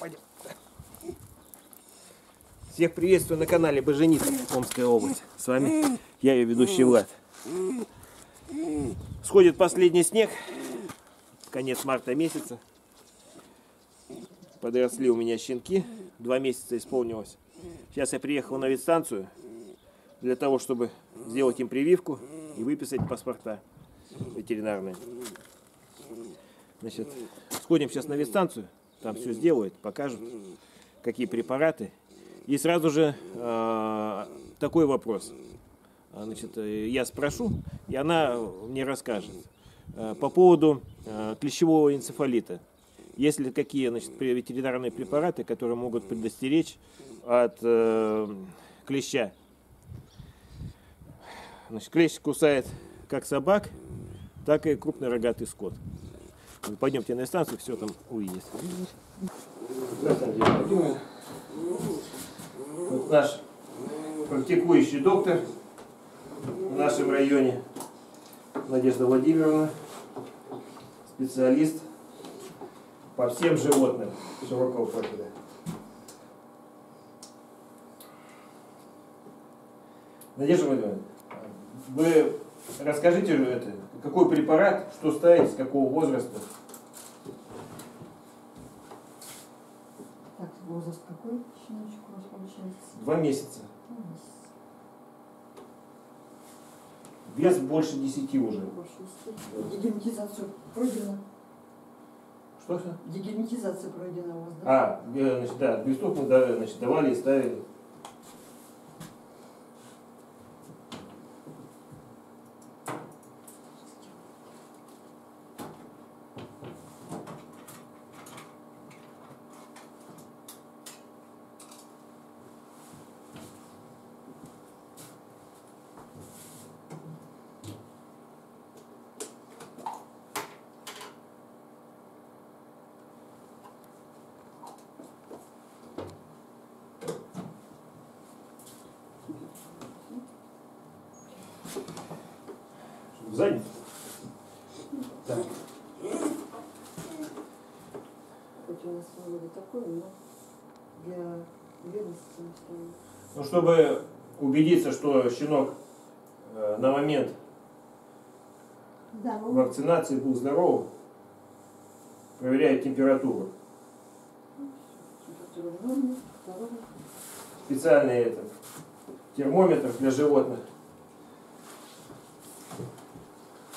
Пойдем. Всех приветствую на канале Баженит, Омская область. С вами я, ее ведущий Влад. Сходит последний снег. Конец марта месяца. Подросли у меня щенки. 2 месяца исполнилось. Сейчас я приехал на ветстанцию для того, чтобы сделать им прививку и выписать паспорта ветеринарные. Значит, сходим сейчас на ветстанцию, там все сделают, покажут, какие препараты. И сразу же такой вопрос. Значит, я спрошу, и она мне расскажет по поводу клещевого энцефалита. Есть ли какие, значит, ветеринарные препараты, которые могут предостеречь от клеща? Значит, клещ кусает как собак, так и крупный рогатый скот. Пойдемте на станцию, все там увидите. Вот наш практикующий доктор в нашем районе, Надежда Владимировна, специалист по всем животным широкого профиля. Надежда Владимировна, вы расскажите, какой препарат, что ставить, с какого возраста? Так, возраст какой щеночек у нас получается? 2 месяца. 2 месяца. Вес больше 10 уже. Больше 10. Дегерметизация пройдена. Что? Дегерметизация пройдена у вас, да? Значит, да, глистов мы давали и ставили. Сзади. Так. Хоть у нас немного такое, но для верности. Ну, чтобы убедиться, что щенок на момент вакцинации был здоров, проверяют температуру. Специальный термометр для животных.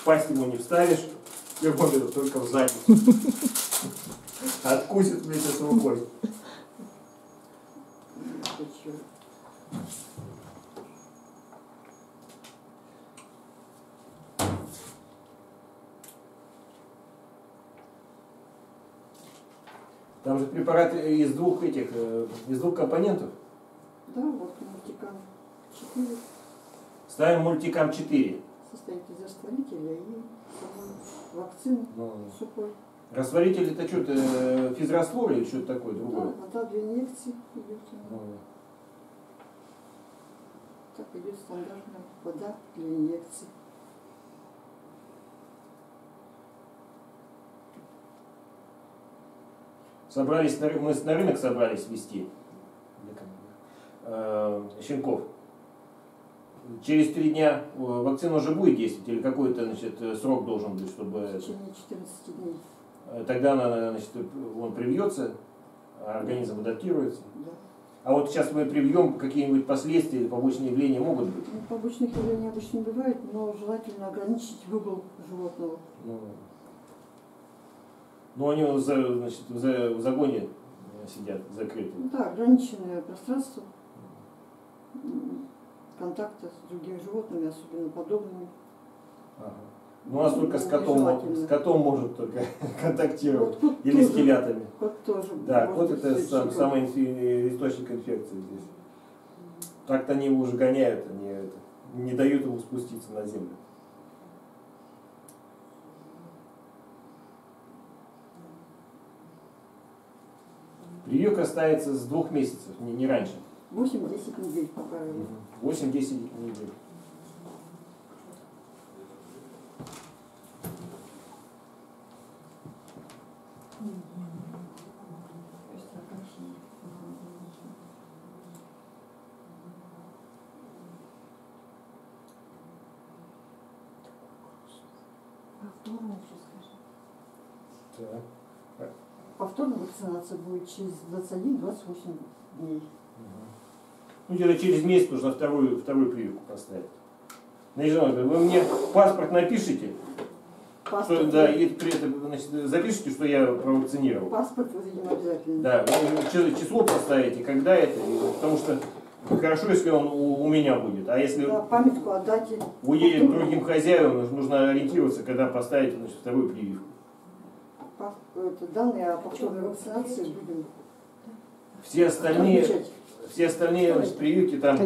Пасть ему не вставишь, термометр только в задницу. Откусит вместе с рукой. Там же препарат из двух компонентов. Да, вот мультикам-4. Ставим мультикам-4. Состоит из растворителя и вакцины сухой. Растворитель — это что-то физраствор или что-то такое другое? Да, вода для инъекций идет. Так идет стандартная вода для инъекций. Собрались, мы на рынок собрались везти щенков. Через 3 дня вакцина уже будет действовать или какой-то срок должен быть, чтобы... В течение 14 дней. Тогда она, он привьется, организм адаптируется. Да. А вот сейчас мы привьем, какие-нибудь последствия, побочные явления могут быть? Ну, побочных явлений обычно не бывает, но желательно ограничить выгул животного. Но они в загоне сидят, закрыты. Да, ограниченное пространство. Контакта с другими животными, особенно подобными. Ага. Ну, у нас только с котом может только контактировать. Вот, или тоже, с телятами. Кот тоже. Да, кот — это самый источник инфекции здесь. Так-то они его уже гоняют, они не дают ему спуститься на землю. Прививка ставится с 2 месяцев, не раньше. 8-10 недель по правилам. 8-10 недель. Да. Повторная вакцинация будет через 21-28 дней. Угу. Ну, где-то через месяц нужно вторую прививку поставить. Надежда Владимировна, вы мне паспорт напишите, паспорт, что, да, и при этом, значит, запишите, что я провакцинировал. Паспорт выделим обязательно. Да, вы число поставите, когда это, потому что хорошо, если он у меня будет, а если да, памятку отдайте. Уедет потом другим хозяевам, нужно ориентироваться, когда поставить, значит, вторую прививку. Это данные о повторной вакцинации будем. Все остальные значит, прививки, там,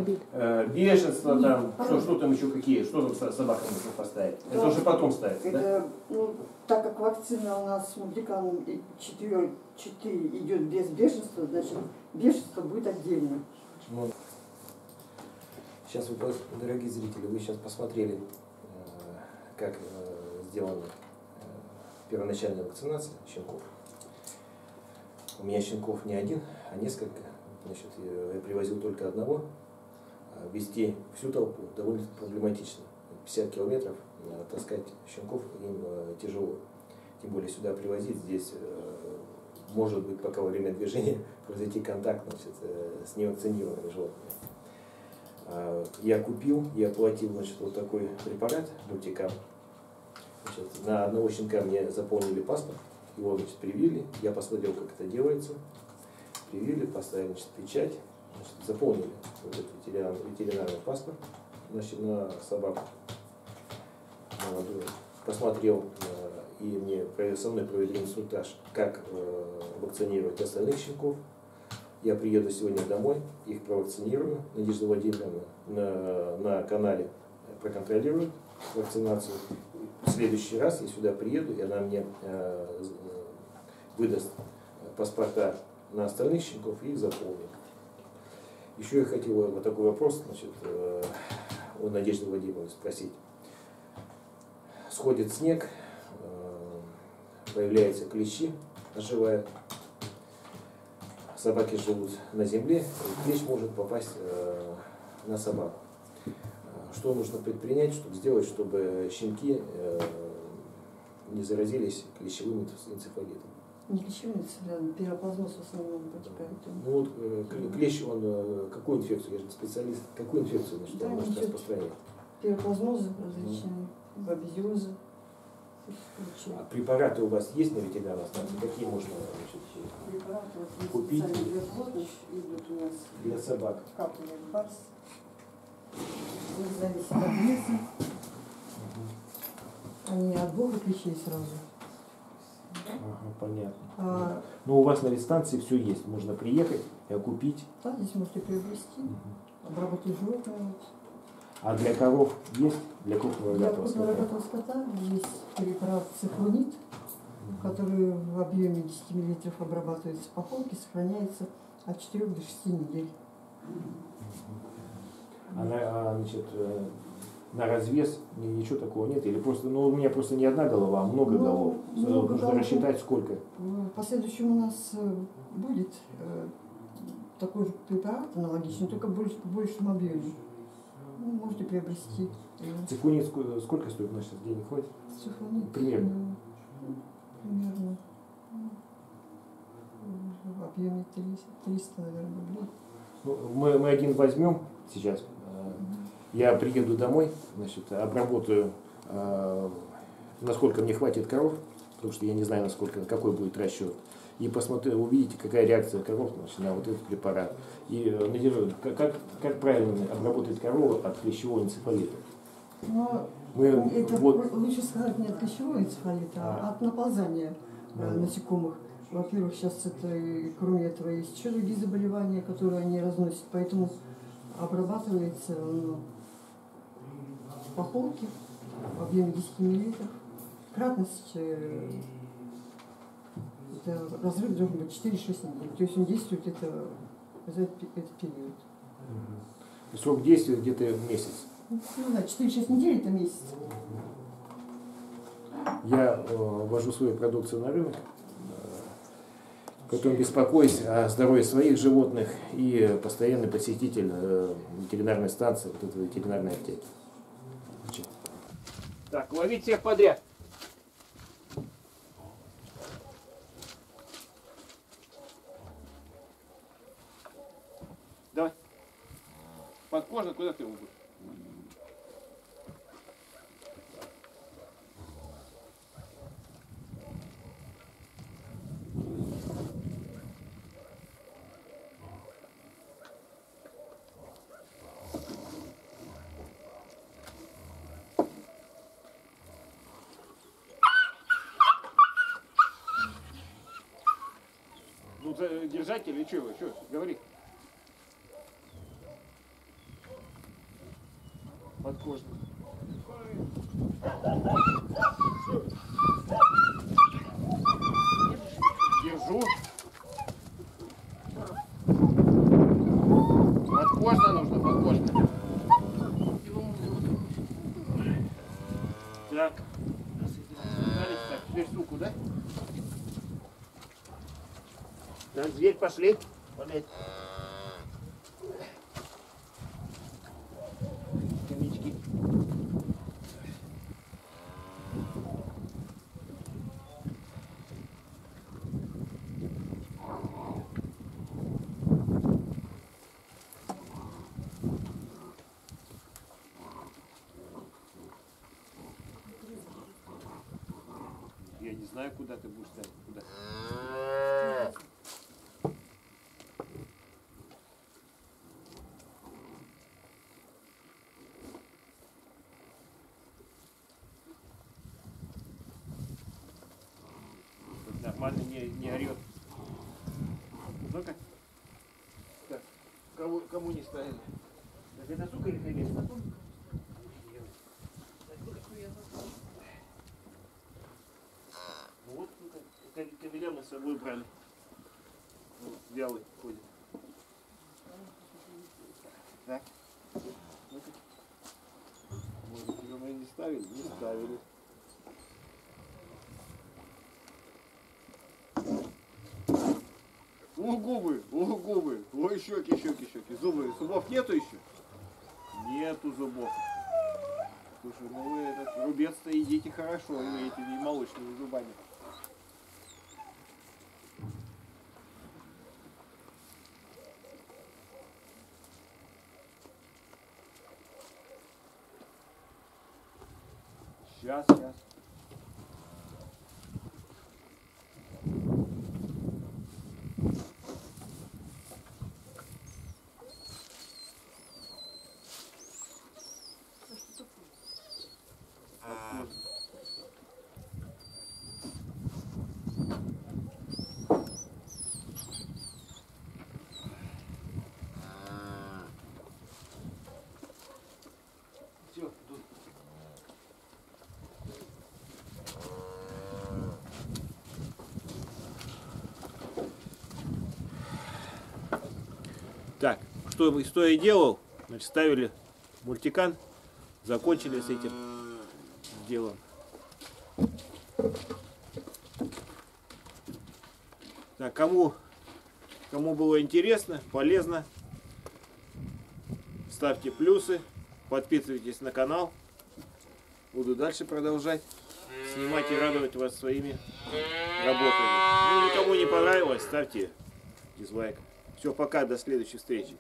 бешенство, там, что там еще какие, что там собакам нужно поставить. Да. Это уже потом ставится, это, да? Ну, так как вакцина у нас с мультикам-4 идет без бешенства, значит, бешенство будет отдельно. Вот. Сейчас, вы, дорогие зрители, вы сейчас посмотрели, как сделана первоначальная вакцинация щенков. У меня щенков не один, а несколько. Значит, я привозил только одного. Вести всю толпу довольно проблематично. 50 километров таскать щенков им тяжело. Тем более сюда привозить. Здесь может быть пока во время движения произойти контакт, значит, с невакцинированными животными. Я купил, я оплатил, значит, вот такой препарат мультикам. Значит, на одного щенка мне заполнили паспорт, его, значит, привили, я посмотрел, как это делается, привили, поставили, значит, печать, значит, заполнили вот этот ветеринарный паспорт, значит, на собаку молодую. Посмотрел, и мне, со мной провели инструктаж, как вакцинировать остальных щенков. Я приеду сегодня домой, их провакцинирую, Надежда Владимировна на канале проконтролирует вакцинацию. В следующий раз я сюда приеду, и она мне выдаст паспорта на остальных щенков и их заполнит. Еще я хотел вот такой вопрос, значит, у Надежды Владимировны спросить. Сходит снег, появляются клещи, оживают. Собаки живут на земле, и клещ может попасть на собаку. Что нужно предпринять, чтобы сделать, чтобы щенки не заразились клещевым энцефалитом? Не клещевым энцефалитом, пироплазмоз в основном протекает. Ну вот клещ, он какую инфекцию, я же специалист, какую инфекцию, значит, да, он может распространять? Пироплазмозы различные, бабезиозы. А препараты у вас есть на ветеринарной станции? Какие можно, значит, препараты купить? Препараты идут у нас для собак. Капли барс. Они зависят от веса. Они от двух клещей сразу. Ага, понятно. Но у вас на ветстанции все есть. Можно приехать и купить. Да, здесь можете приобрести. Обработать животное. А для коров есть? Для крупного рогатого скота есть препарат цифронит, который в объеме 10 мл обрабатывается по холке, сохраняется от 4 до 6 недель. А, значит, на развес ничего такого нет? Или просто, ну, у меня просто не одна голова, а много голов. Много нужно голов. Рассчитать сколько? По следующему у нас будет такой же препарат аналогичный, только в большем объеме. Вы можете приобрести. Цифронит сколько стоит? У нас сейчас денег хватит? Цифронит примерно. Примерно. В объеме 300, наверное, рублей. Ну, мы один возьмем сейчас. Я приеду домой, значит, обработаю, насколько мне хватит коров, потому что я не знаю, насколько, какой будет расчет. И посмотрю, увидите, какая реакция коров, значит, на вот этот препарат. И как правильно обработать корову от клещевого энцефалита? Но это вот, лучше сказать не от клещевого энцефалита, а от наползания насекомых. Во-первых, сейчас это, кроме этого, есть еще другие заболевания, которые они разносят, поэтому обрабатывается по холке в объеме 10 мл. Кратность разрыв должен быть 4-6 недель. То есть он действует за этот период. Срок действия где-то месяц. Ну, да, 4-6 недель это месяц. Я вожу свою продукцию на рынок, потом беспокоюсь о здоровье своих животных и постоянный посетитель ветеринарной станции, вот этой ветеринарной аптеки. Так, ловить всех подряд. подкожно куда-то и уйдут. Держать или что его? Что? Говори. Подкожно. Держу. Подкожно нужно, подкожно. Так. Так, теперь суку, да? Так, зверь пошли. Блять. Конечки. Я не знаю, куда ты будешь ставить. Куда? Нормально, не орет. Ну-ка. Так, кому не ставили? Так это сука или хренец? Вот, ну-ка, кабеля мы с собой брали. Вот, вялый ходит. Так. Ну-ка. Может, его мы не ставили? Не ставили. О, губы, ой, щеки, зубы, зубов нету еще? Нету зубов. Слушай, ну вы этот рубец-то едите хорошо, и этими молочными зубами. Сейчас. Так, что я делал, значит, ставили мультикан, закончили с этим делом. Так, кому было интересно, полезно, ставьте плюсы, подписывайтесь на канал, буду дальше продолжать снимать и радовать вас своими работами. Ну, никому не понравилось, ставьте дизлайк. Все, пока, до следующей встречи.